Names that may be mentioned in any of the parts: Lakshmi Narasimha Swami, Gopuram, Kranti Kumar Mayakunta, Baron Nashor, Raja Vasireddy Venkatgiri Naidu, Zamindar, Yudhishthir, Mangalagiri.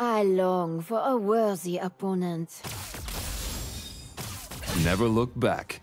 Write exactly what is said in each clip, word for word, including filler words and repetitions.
I long for a worthy opponent. Never look back.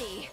ready.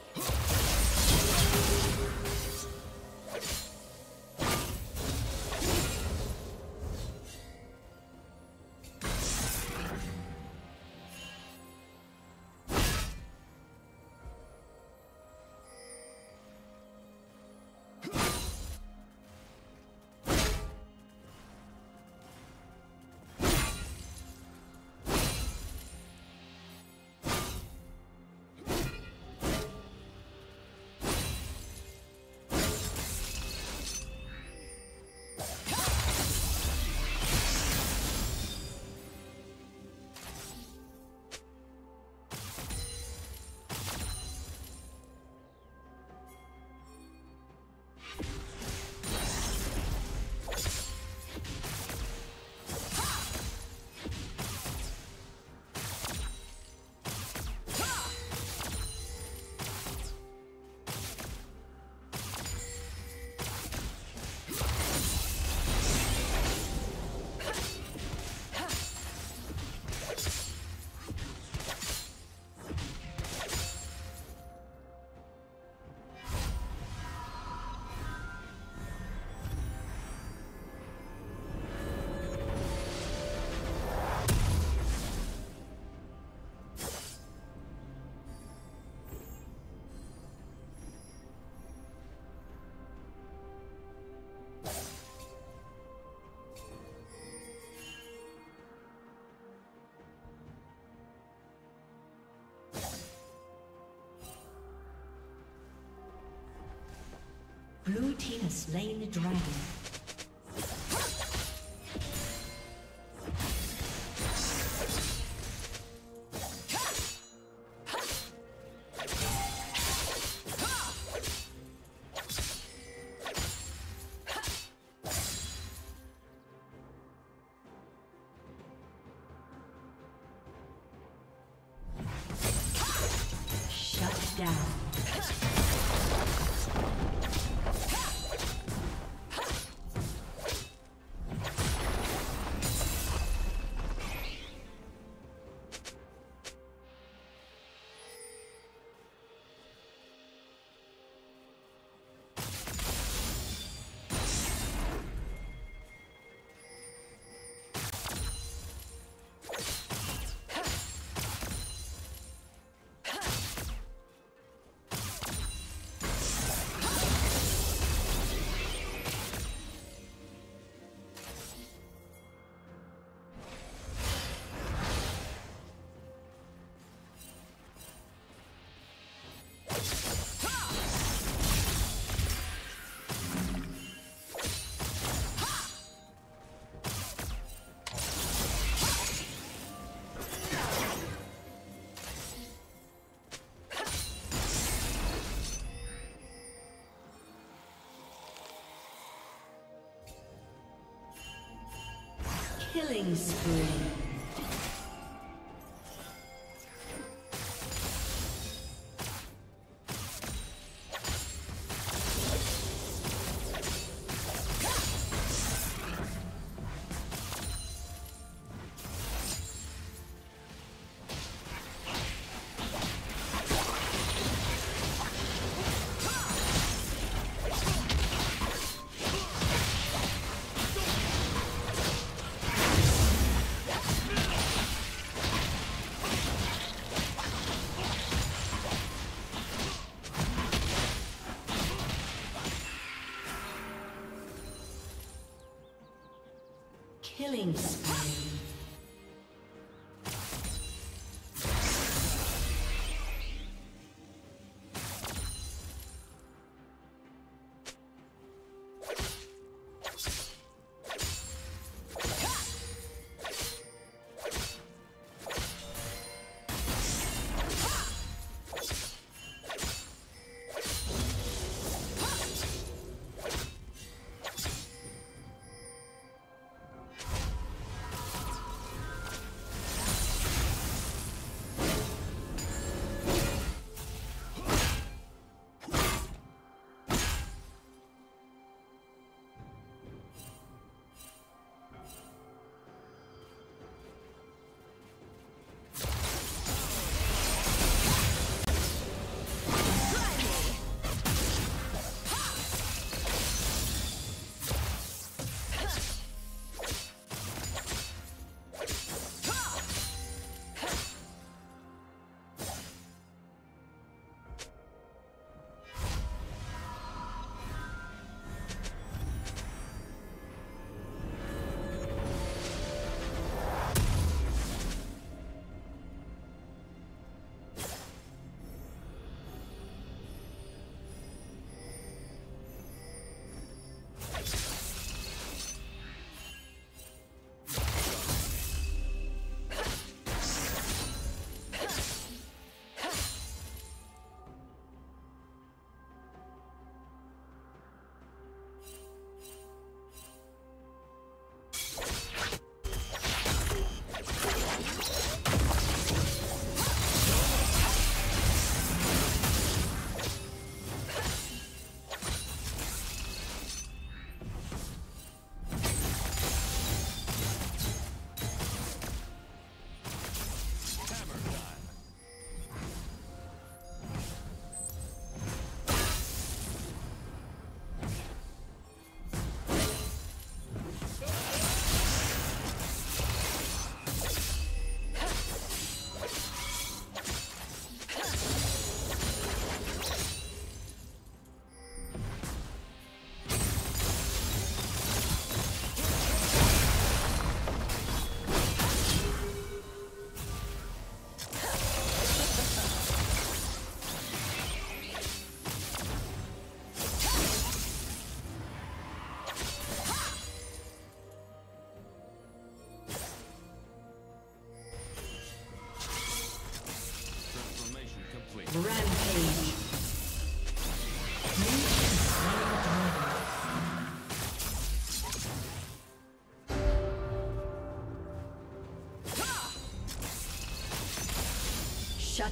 Blue team has slain the dragon. Killing spree. Killing spree. swiftly. Rampage. Shut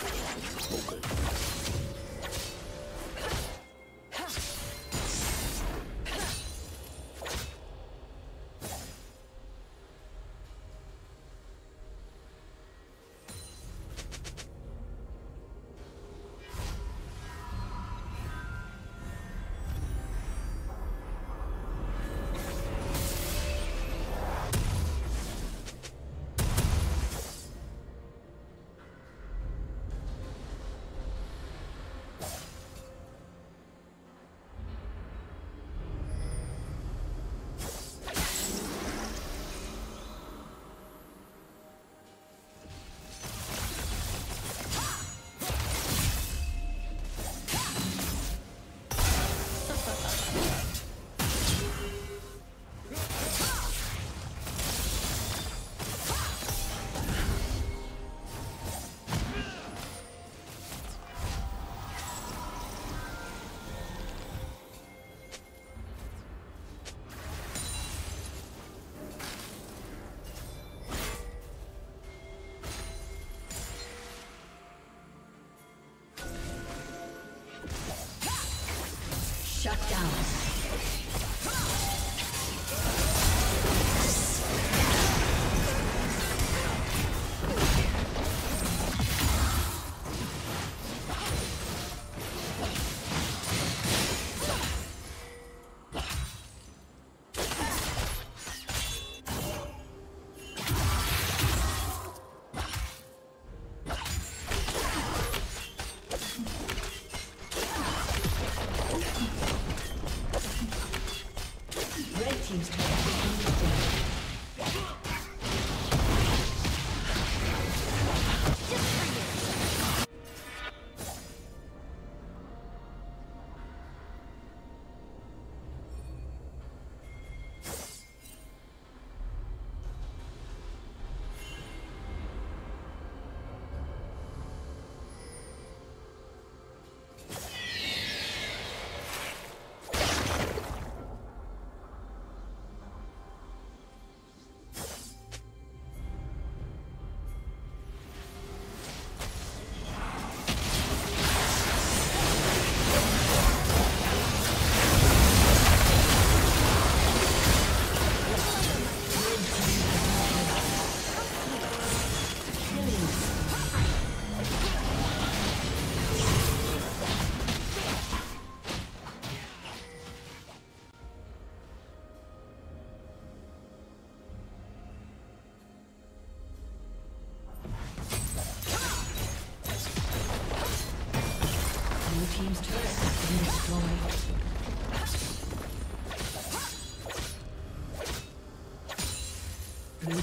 Okay. Shut down. Blue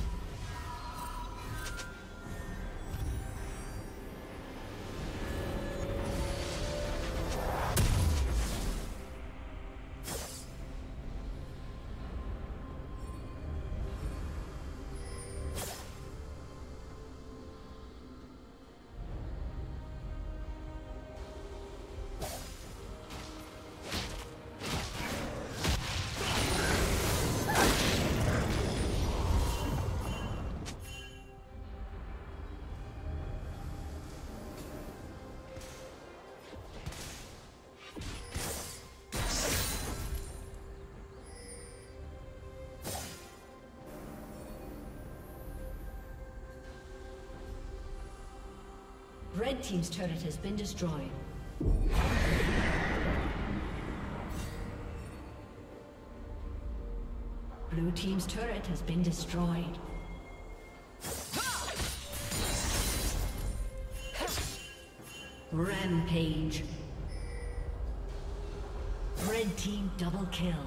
Red team's turret has been destroyed. Blue team's turret has been destroyed. Rampage. Red team double kill.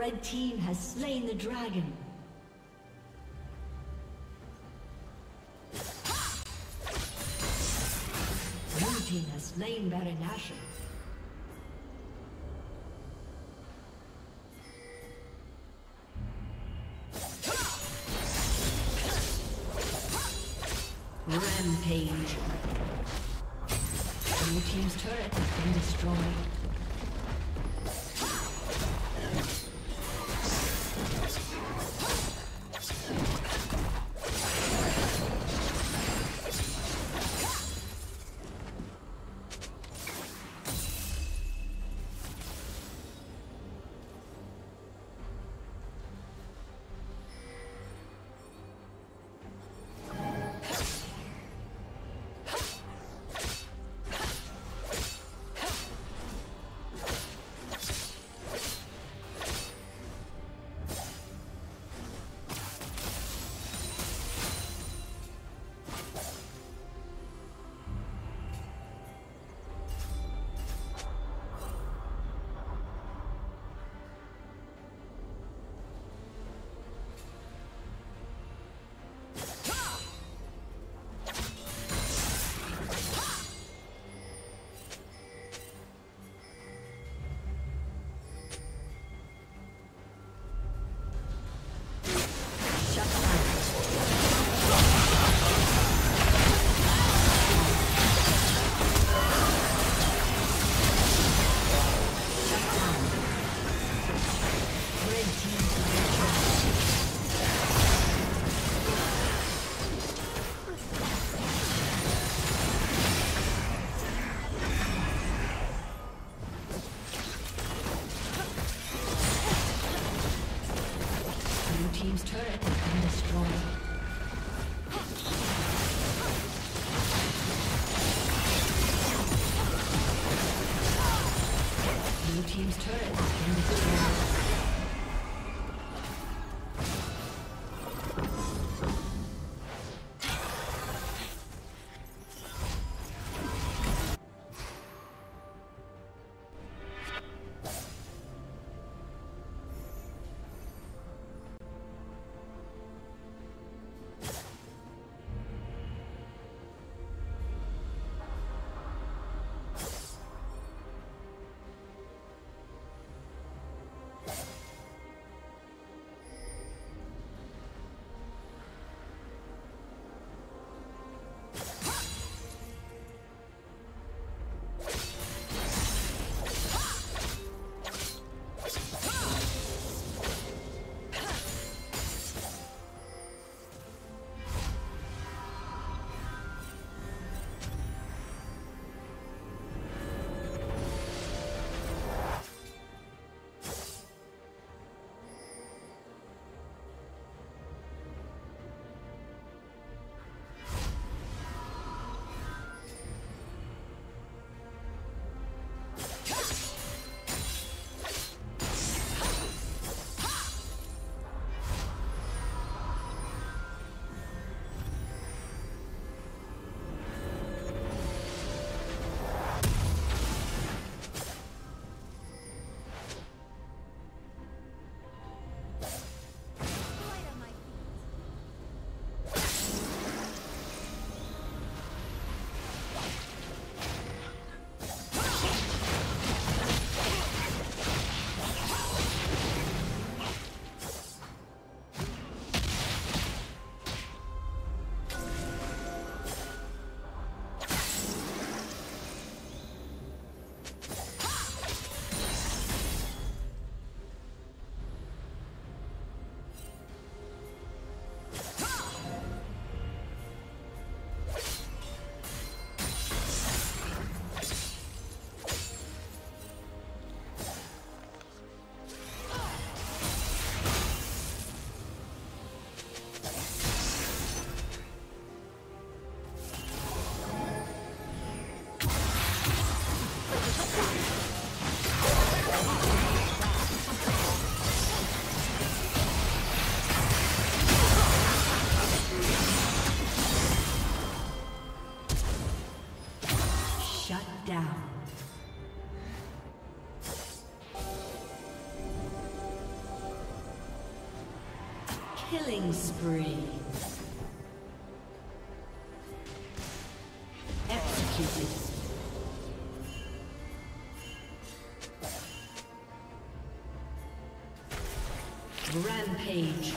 Red team has slain the dragon. Blue team has slain Baron Nashor. Rampage. Blue team's turret has been destroyed. Killing spree. Executed. Rampage.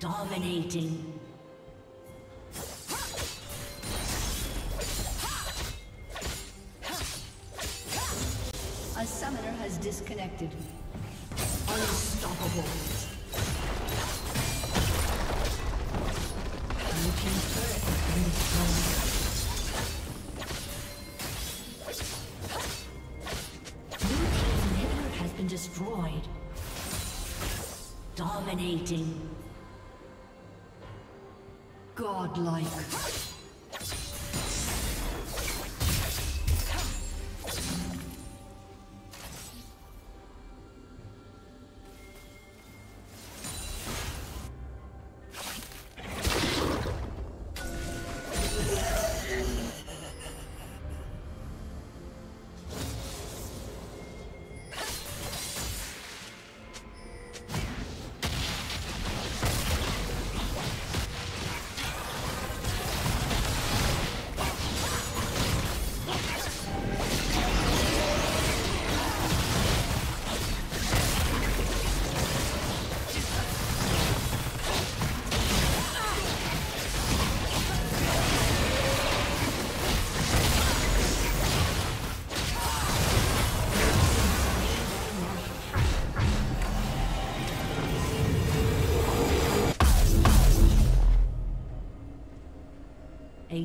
Dominating. A summoner has disconnected. Unstoppable. Looking for it. New team inhibitor has been destroyed. Dominating. Godlike. A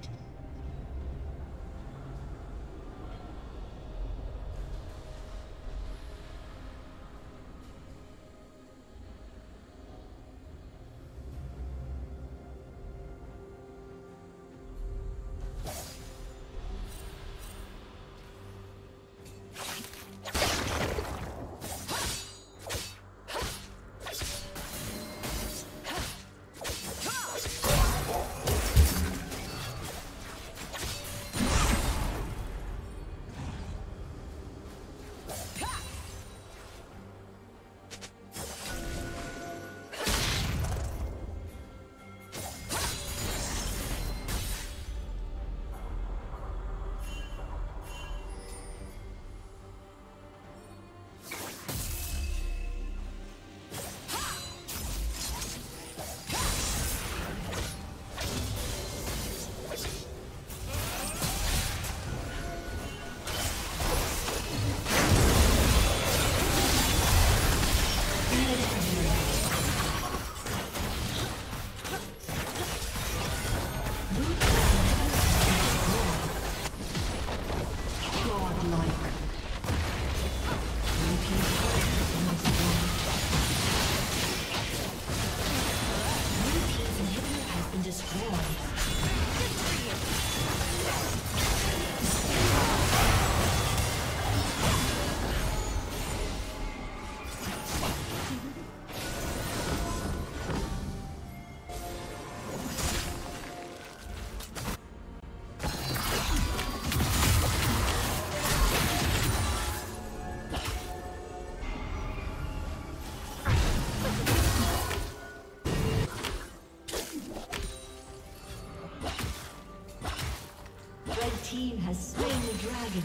team has slain the dragon.